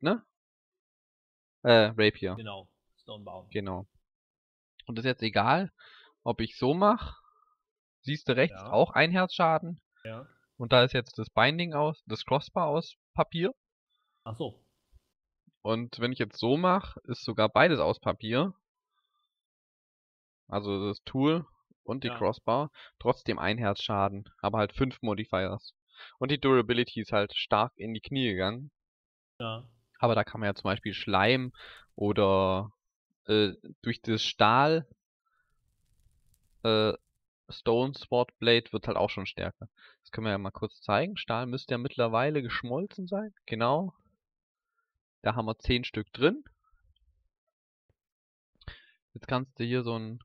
ne? Rapier. Genau, Stonebound. Genau. Und das ist jetzt egal, ob ich so mache. Siehst du rechts auch ein Herzschaden. Ja. Und da ist jetzt das Binding aus, das Crossbar aus Papier. Ach so. Und wenn ich jetzt so mache, ist sogar beides aus Papier. Also das Tool und die Crossbar. Trotzdem ein Herzschaden, aber halt 5 Modifiers. Und die Durability ist halt stark in die Knie gegangen. Ja. Aber da kann man ja zum Beispiel Schleim oder durch das Stahl Stone-Sword-Blade wird halt auch schon stärker. Das können wir ja mal kurz zeigen. Stahl müsste ja mittlerweile geschmolzen sein. Genau. Da haben wir 10 Stück drin. Jetzt kannst du hier so ein...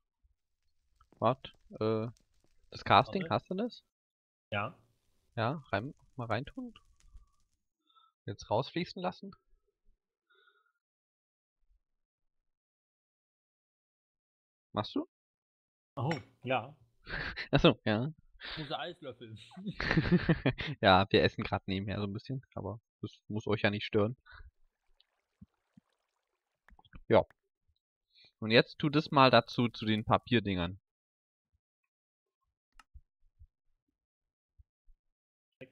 Warte, das Casting, hast du das? Ja. Ja, rein, mal reintun. Jetzt rausfließen lassen. Machst du? Oh, ja. Achso, ja. Unser Eislöffel. Ja, wir essen gerade nebenher so ein bisschen, aber das muss euch ja nicht stören. Ja. Und jetzt tu das mal dazu, zu den Papierdingern.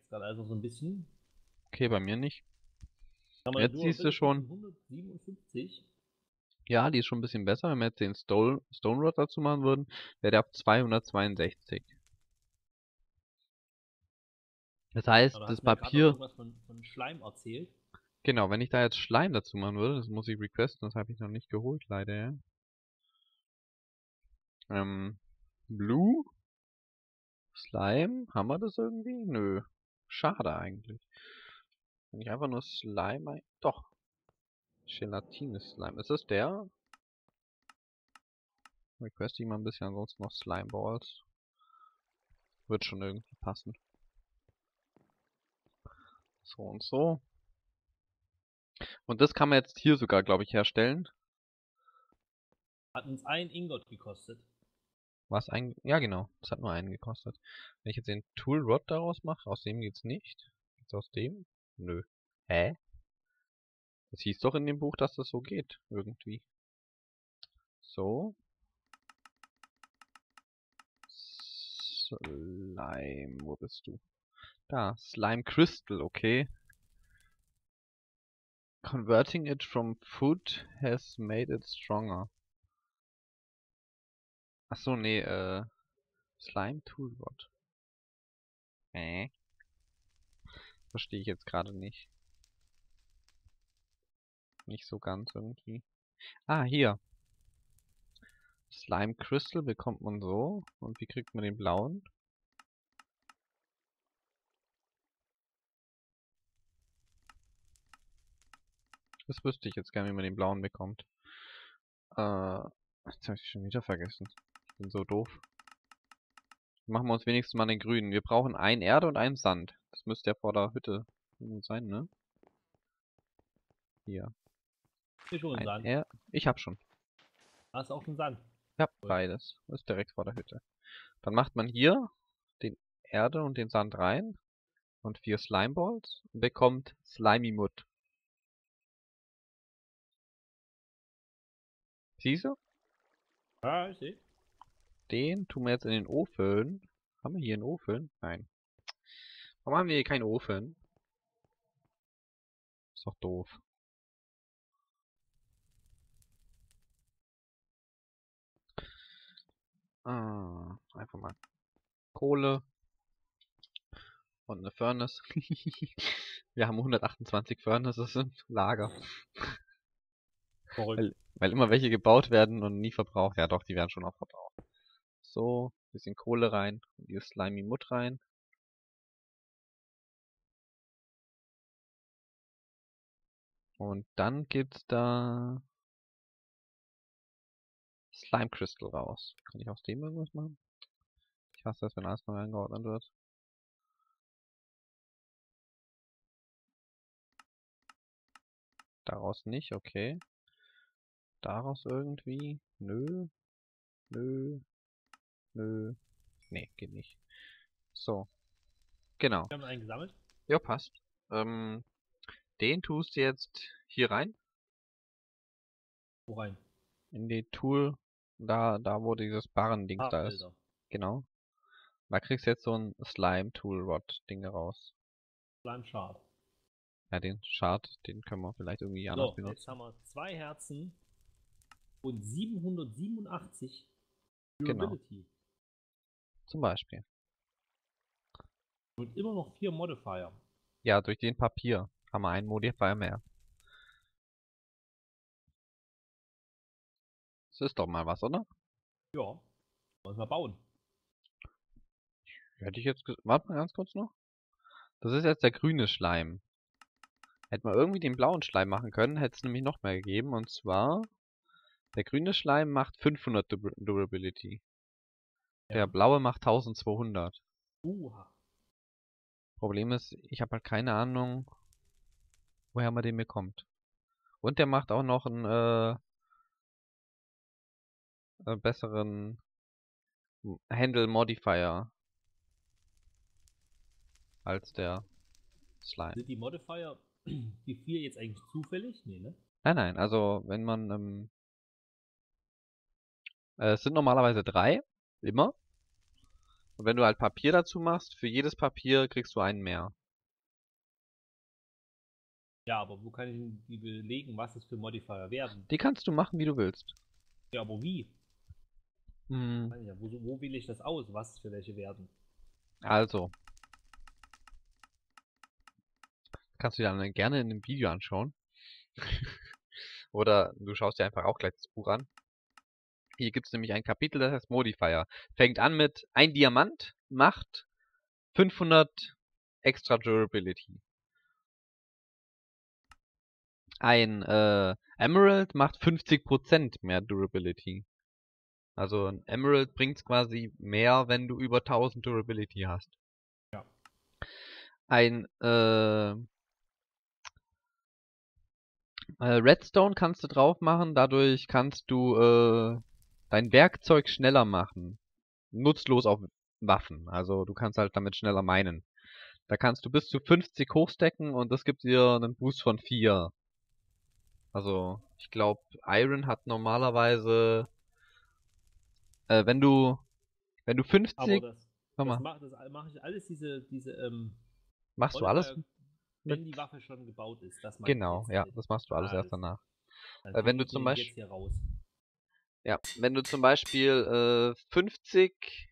Also so ein bisschen. Okay, bei mir nicht. Jetzt siehst du schon 157. Ja, die ist schon ein bisschen besser. Wenn wir jetzt den Stone Rod dazu machen würden, wäre der ab 262. Das heißt, das Papier... Du hast mir von Schleim erzählt. Genau, wenn ich da jetzt Schleim dazu machen würde, das muss ich requesten, das habe ich noch nicht geholt, leider. Ja. Blue Slime, haben wir das irgendwie? Nö. Schade eigentlich. Wenn ich einfach nur Slime ein... Doch. Gelatine-Slime. Ist das der? Request ich mal ein bisschen, ansonsten noch Slime-Balls. Wird schon irgendwie passen. So und so. Und das kann man jetzt hier sogar, glaube ich, herstellen. Hat uns ein Ingot gekostet. Was ein... Ja genau, es hat nur einen gekostet. Wenn ich jetzt den Tool-Rod daraus mache, aus dem geht's nicht. Geht's aus dem? Nö. Hä? Das hieß doch in dem Buch, dass das so geht, irgendwie. So. Slime, wo bist du? Da, Slime Crystal, okay. Converting it from food has made it stronger. Achso, nee, Slime-Tool-Rod. Verstehe ich jetzt gerade nicht. Nicht so ganz irgendwie. Ah, hier. Slime Crystal bekommt man so. Und wie kriegt man den blauen? Das wüsste ich jetzt gerne, wie man den blauen bekommt. Jetzt habe ich schon wieder vergessen. Ich bin so doof. Machen wir uns wenigstens mal den grünen. Wir brauchen einen Erde und einen Sand. Das müsste ja vor der Hütte sein, ne? Hier. Ich hole einen Sand. Ich hab schon. Hast du auch einen Sand? Ich hab beides. Das ist direkt vor der Hütte. Dann macht man hier den Erde und den Sand rein. Und 4 Slime-Balls. Und bekommt Slimey Mud. Siehst du? Ja, ich sehe. Den tun wir jetzt in den Ofen. Haben wir hier einen Ofen? Nein. Warum haben wir hier keinen Ofen? Ist doch doof. Ah, einfach mal Kohle und eine Furnace. Wir haben 128 Furnaces im Lager. Weil immer welche gebaut werden und nie verbraucht. Ja doch, die werden schon auch verbraucht. So, bisschen Kohle rein und hier Slimy Mud rein. Und dann gibt's da Slime Crystal raus. Kann ich aus dem irgendwas machen? Ich hasse das, wenn alles neu angeordnet wird. Daraus nicht, okay. Daraus irgendwie? Nö. Nö. Nö. Nee, geht nicht. So. Genau. Wir haben einen gesammelt. Ja, passt. Den tust du jetzt hier rein. Wo rein? In die Tool, da wo dieses Barren-Dings da ist. Bilder. Genau. Da kriegst du jetzt so ein Slime-Tool-Rod-Ding raus. Slime-Shard. Ja, den Shard, den können wir vielleicht irgendwie anders benutzen. Jetzt haben wir 2 Herzen und 787 Durability. Genau. Zum Beispiel. Und immer noch 4 Modifier. Ja, durch den Papier haben wir einen Modifier mehr. Das ist doch mal was, oder? Ja. Wollen wir bauen. Hätte ich jetzt... Warte mal ganz kurz noch. Das ist jetzt der grüne Schleim. Hätten wir irgendwie den blauen Schleim machen können, hätte es nämlich noch mehr gegeben. Und zwar... Der grüne Schleim macht 500 Durability. Ja. Der blaue macht 1200. Problem ist, ich habe halt keine Ahnung, woher man den bekommt. Und der macht auch noch einen besseren Handle Modifier als der Slime. Sind die Modifier, die 4 jetzt eigentlich zufällig? Nee, ne? Nein, nein, also wenn man es sind normalerweise 3, immer. Und wenn du halt Papier dazu machst, für jedes Papier kriegst du einen mehr. Ja, aber wo kann ich die belegen, was es für Modifier werden? Die kannst du machen, wie du willst. Ja, aber wie? Hm. Ja, wo wähle ich das aus, was es für welche werden? Also. Kannst du dir dann gerne in dem Video anschauen. Oder du schaust dir einfach auch gleich das Buch an. Hier gibt es nämlich ein Kapitel, das heißt Modifier. Fängt an mit ein Diamant, macht 500 extra Durability. Ein Emerald macht 50% mehr Durability. Also ein Emerald bringt quasi mehr, wenn du über 1000 Durability hast. Ja. Ein Redstone kannst du drauf machen, dadurch kannst du dein Werkzeug schneller machen. Nutzlos auf Waffen. Also du kannst halt damit schneller minen. Da kannst du bis zu 50 hochstecken und das gibt dir einen Boost von 4. Also ich glaube, Iron hat normalerweise wenn du 50... Aber das mach ich alles, machst du alles? Wenn die Waffe schon gebaut ist. Genau, ja, das machst du alles erst danach. Wenn du zum Beispiel... Ja, wenn du zum Beispiel 50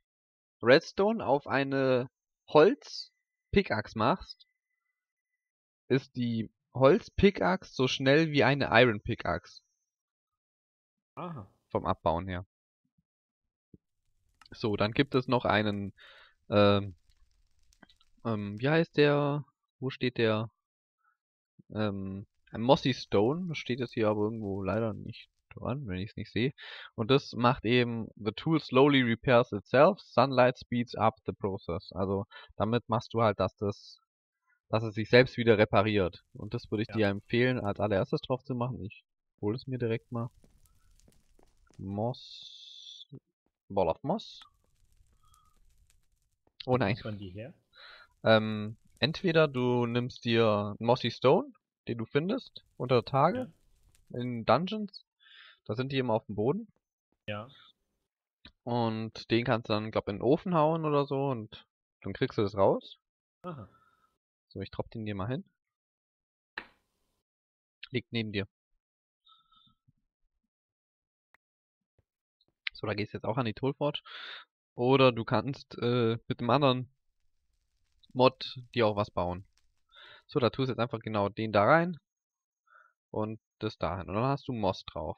Redstone auf eine Holz-Pickaxe machst, ist die Holz-Pickaxe so schnell wie eine Iron-Pickaxe. Aha. Vom Abbauen her. So, dann gibt es noch einen... wie heißt der... Wo steht der? Mossy Stone steht jetzt hier aber irgendwo leider nicht dran, wenn ich es nicht sehe. Und das macht eben, the tool slowly repairs itself, sunlight speeds up the process. Also damit machst du halt, dass es sich selbst wieder repariert. Und das würde ich dir empfehlen, als allererstes drauf zu machen. Ich hole es mir direkt mal. Moss. Ball of Moss. Oh nein. Von die her? Entweder du nimmst dir Mossy Stone, den du findest, unter Tage, in Dungeons. Da sind die immer auf dem Boden. Ja. Und den kannst du dann, glaube ich, in den Ofen hauen oder so und dann kriegst du das raus. Aha. So, ich droppe den dir mal hin. Liegt neben dir. So, da gehst du jetzt auch an die Toolforge. Oder du kannst mit dem anderen Mod, die auch was bauen. So, da tust du jetzt einfach genau den da rein und das dahin. Und dann hast du Moss drauf.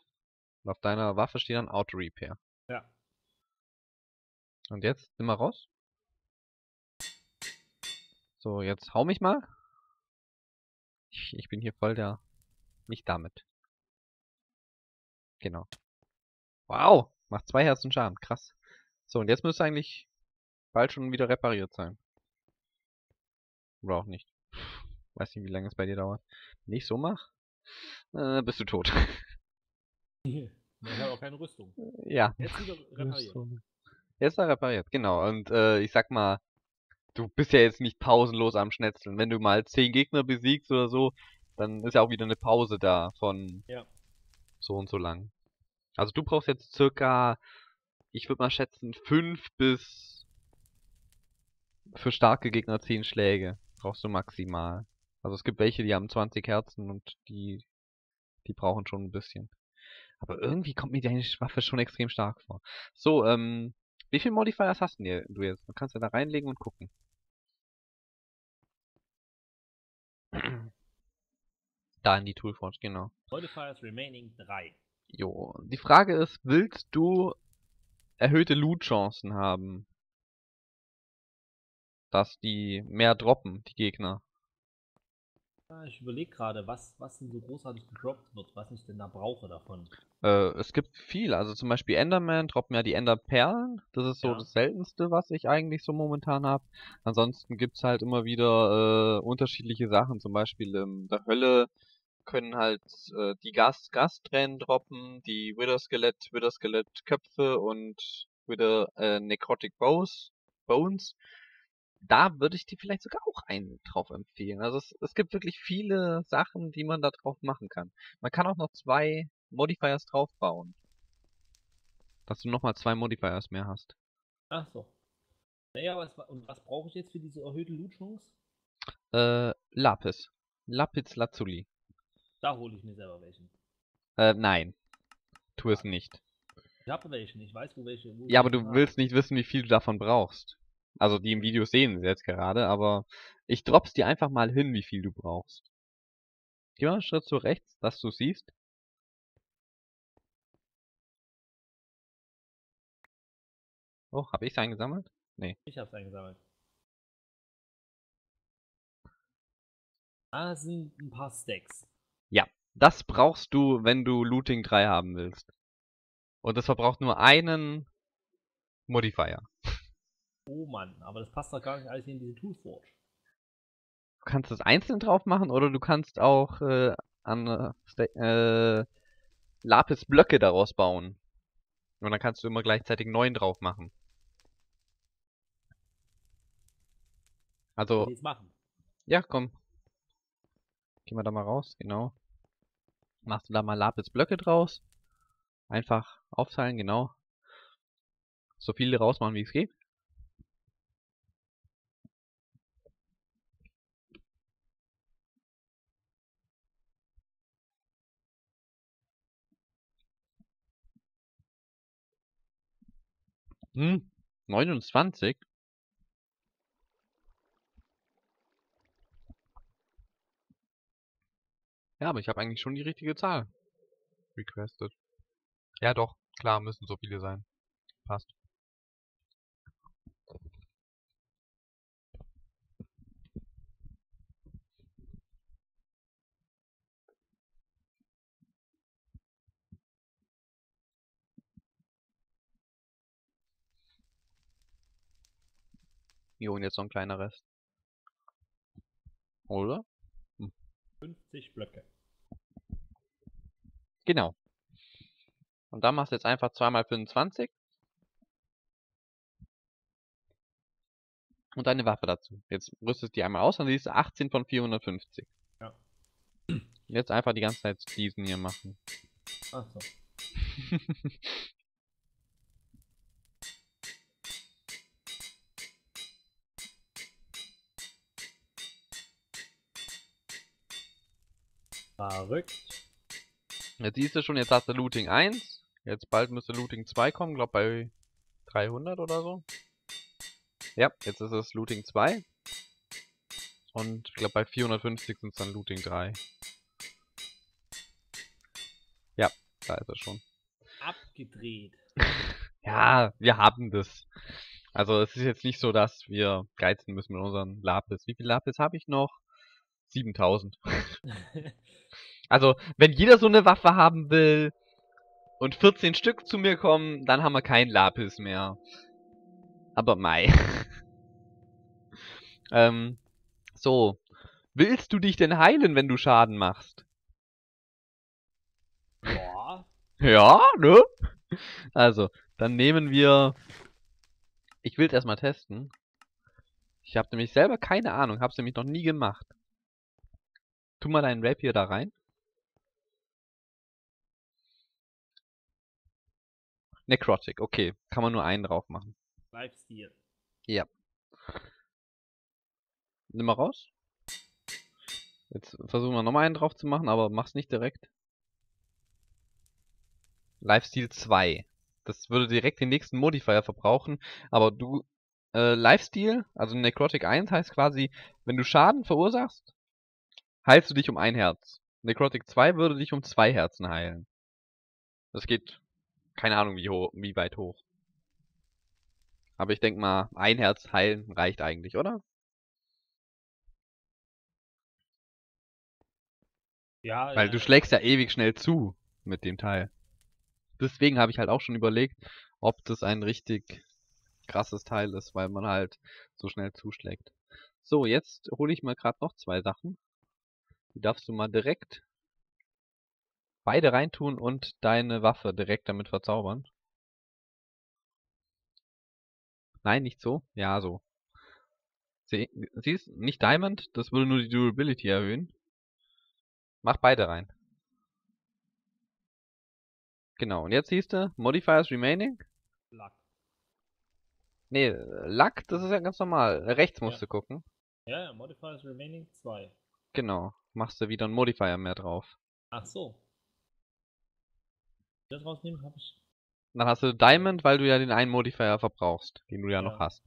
Und auf deiner Waffe steht dann Auto Repair. Ja. Und jetzt nimm mal raus. So, jetzt hau mich mal. Ich bin hier voll der... Nicht damit. Genau. Wow! Macht 2 Herzen Schaden. Krass. So, und jetzt müsste eigentlich bald schon wieder repariert sein. Oder auch nicht. Weiß nicht, wie lange es bei dir dauert. Wenn ich so mach, bist du tot. Ich habe auch keine Rüstung. Ja. Jetzt wieder repariert. Jetzt war repariert, genau. Und ich sag mal, du bist ja jetzt nicht pausenlos am Schnetzeln. Wenn du mal 10 Gegner besiegst oder so, Dann ist ja auch wieder eine Pause da von ja. So und so lang. Also du brauchst jetzt circa, ich würde mal schätzen, 5 bis für starke Gegner 10 Schläge brauchst du maximal. Also es gibt welche, die haben 20 Herzen und die brauchen schon ein bisschen. Aber irgendwie kommt mir deine Waffe schon extrem stark vor. So, wie viele Modifiers hast denn du jetzt? Du kannst ja da reinlegen und gucken. Da in die Toolforge, genau. Modifiers remaining 3. Jo, die Frage ist, willst du erhöhte Loot-Chancen haben? Dass die mehr droppen, die Gegner. Ich überlege gerade, was denn so großartig gedroppt wird, was ich denn da brauche davon. Es gibt viel, also zum Beispiel Enderman droppen ja die Enderperlen, das ist so ja. Das seltenste, was ich eigentlich so momentan habe. Ansonsten gibt es halt immer wieder unterschiedliche Sachen, zum Beispiel in der Hölle können halt die Gastränen droppen, die Wither-Skelett-Köpfe und Wither-Necrotic-Bones. Da würde ich dir vielleicht sogar auch einen drauf empfehlen. Also es gibt wirklich viele Sachen, die man da drauf machen kann. Man kann auch noch 2 Modifiers drauf bauen. Dass du nochmal 2 Modifiers mehr hast. Ach so. Naja, was brauche ich jetzt für diese erhöhte Loot-Chance? Lapis. Lapis Lazuli. Da hole ich mir selber welchen. Nein. Tu es nicht. Ich habe welchen, ich weiß wo welche. Ja, aber du willst nicht wissen, wie viel du davon brauchst. Also die im Video sehen sie jetzt gerade, aber ich dropp's dir einfach mal hin, wie viel du brauchst. Geh mal einen Schritt zu rechts, dass du siehst. Oh, hab ich's eingesammelt? Nee. Ich hab's eingesammelt. Ah, sind ein paar Stacks. Ja, das brauchst du, wenn du Looting 3 haben willst. Und das verbraucht nur einen Modifier. Oh Mann, aber das passt doch gar nicht alles in diese Toolforge. Du kannst das einzeln drauf machen oder du kannst auch Lapis Blöcke daraus bauen. Und dann kannst du immer gleichzeitig 9 drauf machen. Also. Jetzt machen. Ja, komm. Gehen wir da mal raus, genau. Machst du da mal Lapis Blöcke draus. Einfach aufteilen, genau. So viele rausmachen, wie es geht. Hm, 29? Ja, aber ich habe eigentlich schon die richtige Zahl requested. Ja doch, klar, müssen so viele sein. Passt. Jo, und jetzt noch ein kleiner Rest. Oder? Hm. 50 Blöcke. Genau. Und dann machst du jetzt einfach 2x25. Und deine Waffe dazu. Jetzt rüstest du die einmal aus, dann siehst du 18 von 450. Ja. Jetzt einfach die ganze Zeit diesen hier machen. Ach so. Verrückt. Jetzt siehst du schon, jetzt hast du Looting 1. Jetzt bald müsste Looting 2 kommen, glaub bei 300 oder so. Ja, jetzt ist es Looting 2. Und ich glaube bei 450 sind es dann Looting 3. Ja, da ist er schon. Abgedreht. Ja, wir haben das. Also es ist jetzt nicht so, dass wir geizen müssen mit unseren Lapis. Wie viel Lapis habe ich noch? 7000. Also, wenn jeder so eine Waffe haben will und 14 Stück zu mir kommen, dann haben wir keinen Lapis mehr. Aber mei. So. Willst du dich denn heilen, wenn du Schaden machst? Ja. Ja, ne? Also, dann nehmen wir... Ich will es erstmal testen. Ich habe nämlich selber keine Ahnung, habe es nämlich noch nie gemacht. Tu mal deinen Rapier da rein. Necrotic, okay. Kann man nur einen drauf machen. Lifesteal. Ja. Nimm mal raus. Jetzt versuchen wir nochmal einen drauf zu machen, aber mach's nicht direkt. Lifesteal 2. Das würde direkt den nächsten Modifier verbrauchen, aber du... Lifesteal, also Necrotic 1 heißt quasi, wenn du Schaden verursachst, heilst du dich um 1 Herz. Necrotic 2 würde dich um 2 Herzen heilen. Das geht... keine Ahnung wie weit hoch. Aber ich denke mal, 1 Herz heilen reicht eigentlich, oder? Ja. Weil du schlägst ja ewig schnell zu mit dem Teil. Deswegen habe ich halt auch schon überlegt, ob das ein richtig krasses Teil ist, weil man halt so schnell zuschlägt. So, jetzt hole ich mir gerade noch 2 Sachen. Die darfst du mal direkt beide reintun und deine Waffe direkt damit verzaubern. Nein, nicht so. Ja, so. Siehst, nicht Diamond, das würde nur die Durability erhöhen. Mach beide rein. Genau, und jetzt siehst du, Modifiers remaining. Luck. Nee, Luck, das ist ja ganz normal. Rechts musst du gucken. Ja, Modifiers remaining 2. Genau, machst du wieder einen Modifier mehr drauf. Ach so. Das rausnehmen habe ich. Dann hast du Diamond, weil du ja den einen Modifier verbrauchst, den du ja noch hast.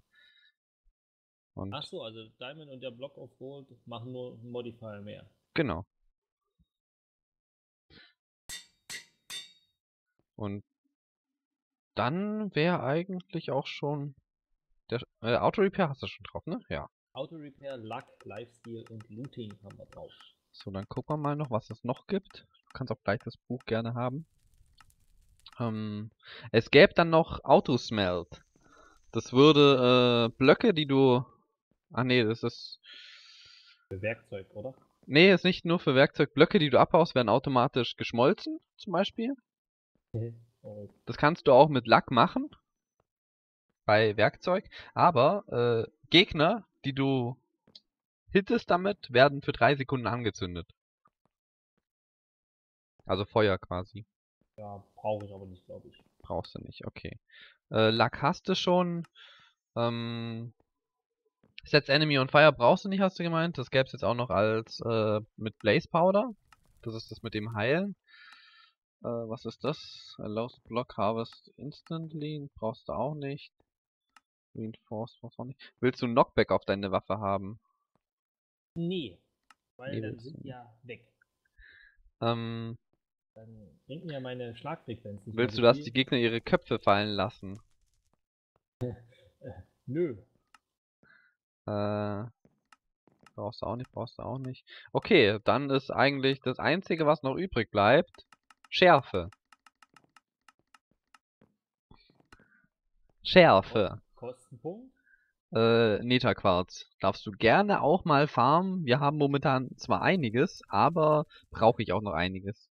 Und ach so, also Diamond und der Block of Gold machen nur einen Modifier mehr. Genau. Und dann wäre eigentlich auch schon der Auto-Repair hast du schon drauf, ne? Ja. Auto-Repair, Luck, Lifesteal und Looting haben wir drauf. So, dann gucken wir mal noch, was es noch gibt. Du kannst auch gleich das Buch gerne haben. Es gäbe dann noch Autosmelt. Das würde Blöcke, die du... Ach nee, das ist... Für Werkzeug, oder? Nee, ist nicht nur für Werkzeug. Blöcke, die du abbaust, werden automatisch geschmolzen, zum Beispiel. Das kannst du auch mit Lack machen bei Werkzeug, aber Gegner, die du hittest damit, werden für 3 Sekunden angezündet. Also Feuer quasi. Ja, brauche ich aber nicht, glaube ich. Brauchst du nicht, okay. Lack hast du schon. Sets Enemy on Fire brauchst du nicht, hast du gemeint. Das gäbe es jetzt auch noch als mit Blaze Powder. Das ist das mit dem Heilen. Was ist das? Allows Block Harvest Instantly. Brauchst du auch nicht. Reinforce brauchst du auch nicht. Willst du Knockback auf deine Waffe haben? Nee. Weil dann sind ja weg. Dann bringt ja meine Schlagfrequenzen. Willst du, dass die Gegner ihre Köpfe fallen lassen? Nö. Brauchst du auch nicht, brauchst du auch nicht. Okay, dann ist eigentlich das Einzige, was noch übrig bleibt, Schärfe. Schärfe. Kostenpunkt? Neta-Quarz. Darfst du gerne auch mal farmen. Wir haben momentan zwar einiges, aber brauche ich auch noch einiges.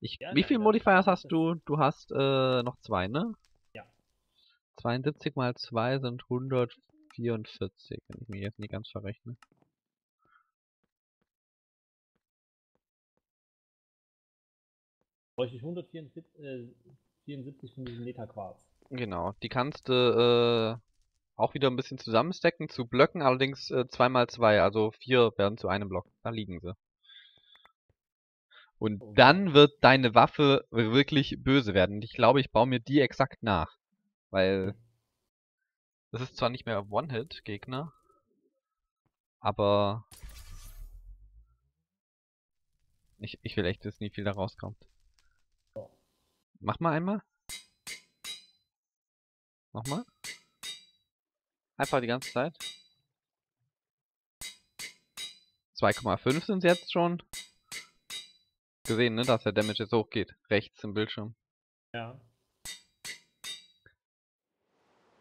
Wie viele Modifiers hast du? Du hast noch 2, ne? Ja. 72 mal 2 sind 144, wenn ich mich jetzt nicht ganz verrechne. Bräuchte ich 174 von diesem Neta-Quarz. Genau, die kannst du auch wieder ein bisschen zusammenstecken zu Blöcken, allerdings 2x2, also 4 werden zu einem Block. Da liegen sie. Und dann wird deine Waffe wirklich böse werden. Ich glaube, ich baue mir die exakt nach. Weil das ist zwar nicht mehr One-Hit-Gegner, aber ich will echt, dass nie viel da rauskommt. Mach mal einmal. Nochmal. Einfach die ganze Zeit. 2,5 sind es jetzt schon. Gesehen, ne, dass der Damage jetzt hochgeht. Rechts im Bildschirm. Ja.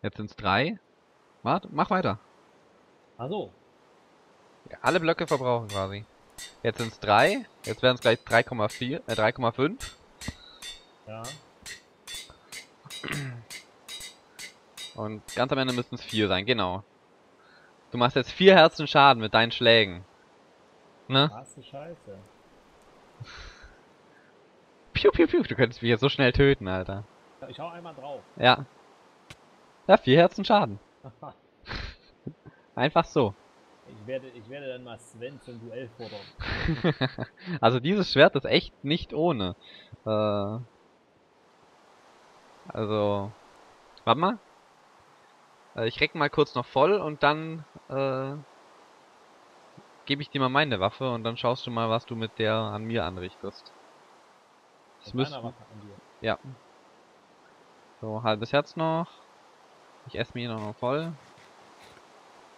Jetzt sind es 3. Warte, mach weiter. Ach so. Ja, alle Blöcke verbrauchen quasi. Jetzt sind es 3. Jetzt werden es gleich 3,5. Ja. Und ganz am Ende müssen es 4 sein, genau. Du machst jetzt 4 Herzen Schaden mit deinen Schlägen. Ne? Was für Scheiße. Piu, piu, piu. Du könntest mich jetzt so schnell töten, Alter. Ich hau einmal drauf. Ja. Ja, 4 Herzen Schaden. Einfach so. Ich werde dann mal Sven zum Duell fordern. Also dieses Schwert ist echt nicht ohne. Also... Warte mal. Ich reck mal kurz noch voll und dann... gebe ich dir mal meine Waffe und dann schaust du mal, was du mit der an mir anrichtest. Das müsste... Waffe an dir. Ja. So, halbes Herz noch. Ich esse mir hier noch voll.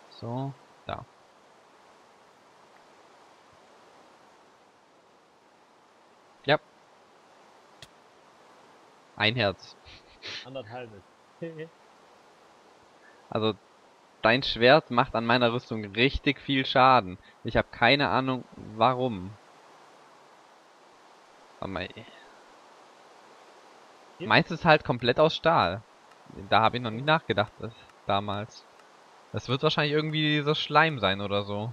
So, da. Ja. 1 Herz. 1,5. Also, dein Schwert macht an meiner Rüstung richtig viel Schaden. Ich habe keine Ahnung, warum. Meins ist halt komplett aus Stahl. Da habe ich noch nie nachgedacht damals. Das wird wahrscheinlich irgendwie dieser Schleim sein oder so.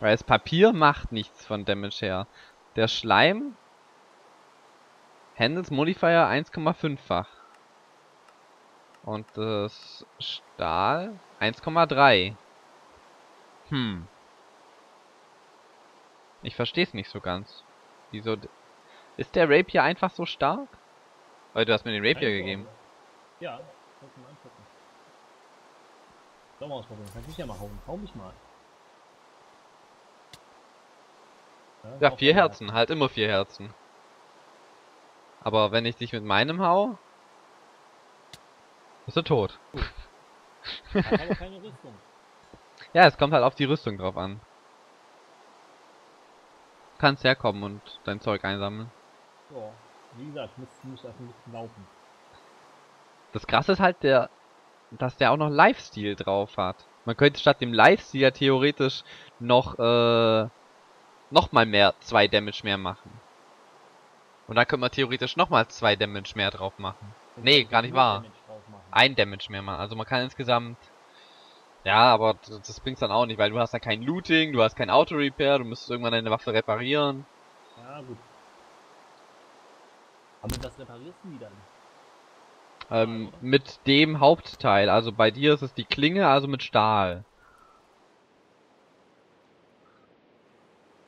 Weil das Papier macht nichts von Damage her. Der Schleim... Handles Modifier 1,5-fach. Und das Stahl 1,3. Hm. Ich verstehe es nicht so ganz. Wieso? Ist der Rapier einfach so stark? Oh, du hast mir den Rapier gegeben. Ja, kannst du mal angucken. Doch mal ausprobieren, kannst dich ja mal hauen. Hau mich mal. Ja, 4 Herzen, halt immer 4 Herzen. Aber wenn ich dich mit meinem hau... Bist du tot. Ich habe keine Rüstung. Ja, es kommt halt auf die Rüstung drauf an. Du kannst herkommen und dein Zeug einsammeln. Ja, wie gesagt, ich muss erst ein bisschen laufen. Das Krasse ist halt, dass der auch noch Lifesteal drauf hat. Man könnte statt dem Lifesteal ja theoretisch nochmal mehr 2 Damage mehr machen. Und dann können wir theoretisch nochmal 2 Damage mehr drauf machen. Nee, gar nicht wahr. 1 Damage mehr machen. Also man kann insgesamt... Ja, aber das bringt's dann auch nicht, weil du hast dann kein Looting, du hast kein Auto-Repair, du müsstest irgendwann deine Waffe reparieren. Ja, gut. Aber das reparierst du nie dann? Mit dem Hauptteil. Also bei dir ist es die Klinge, also mit Stahl.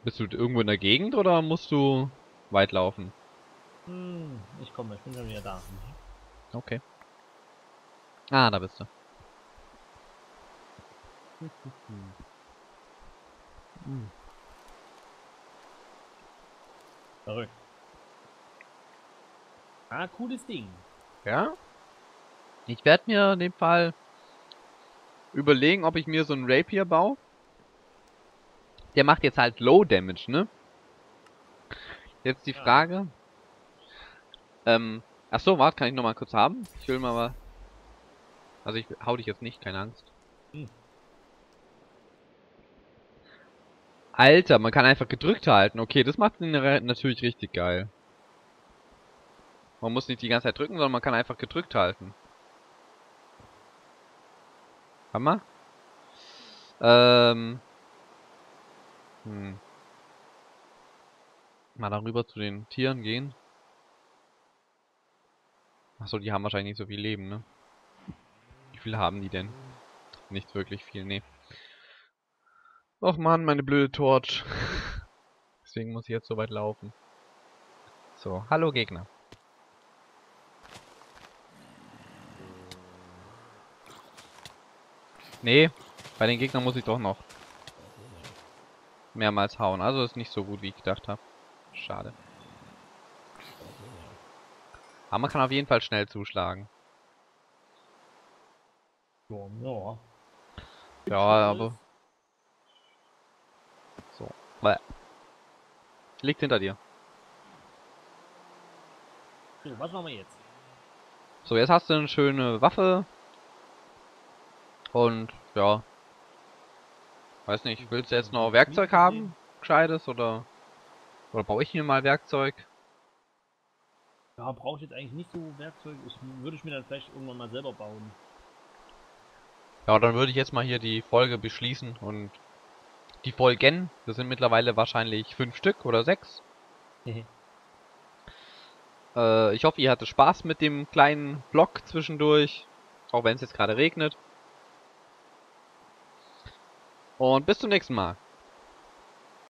Bist du irgendwo in der Gegend oder musst du weit laufen? Hm, ich komme, ich bin schon wieder da. Okay. Ah, da bist du. Hm. Verrückt. Ah, cooles Ding. Ja? Ich werde mir in dem Fall überlegen, ob ich mir so einen Rapier baue. Der macht jetzt halt Low Damage, ne? Jetzt die Frage. Ja. Achso, warte, kann ich nochmal kurz haben? Ich will mal... Also ich hau dich jetzt nicht, keine Angst. Hm. Alter, man kann einfach gedrückt halten. Okay, das macht ihn natürlich richtig geil. Man muss nicht die ganze Zeit drücken, sondern man kann einfach gedrückt halten. Warte mal. Mal darüber zu den Tieren gehen. Achso, die haben wahrscheinlich nicht so viel Leben, ne? Wie viel haben die denn? Nicht wirklich viel, ne. Och man, meine blöde Torch. Deswegen muss ich jetzt so weit laufen. So, hallo Gegner. Nee, bei den Gegnern muss ich doch noch mehrmals hauen. Also ist nicht so gut, wie ich gedacht habe. Schade. Aber man kann auf jeden Fall schnell zuschlagen. Ja, aber... So. Liegt hinter dir. So, was machen wir jetzt? So, jetzt hast du eine schöne Waffe. Und, ja. Weiß nicht, willst du jetzt noch Werkzeug haben? Gescheites, oder... Oder brauche ich mir mal Werkzeug? Ja, brauche ich jetzt eigentlich nicht so Werkzeug. Würde ich mir dann vielleicht irgendwann mal selber bauen. Ja, dann würde ich jetzt mal hier die Folge beschließen und die Folgen. Das sind mittlerweile wahrscheinlich 5 Stück oder 6. Mhm. Ich hoffe, ihr hattet Spaß mit dem kleinen Block zwischendurch. Auch wenn es jetzt gerade regnet. Und bis zum nächsten Mal.